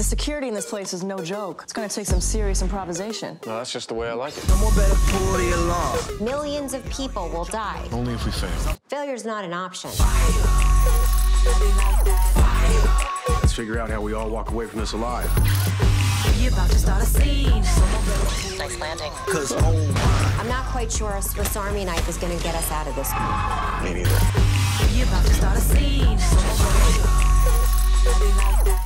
The security in this place is no joke. It's gonna take some serious improvisation. No, that's just the way I like it. No more better pull the alarm. Millions of people will die. Only if we fail. Failure's not an option. Let's figure out how we all walk away from this alive. You're about to start a scene. Nice landing. Cause oh my. I'm not quite sure a Swiss Army knife is gonna get us out of this. Me neither. You're about to start a scene.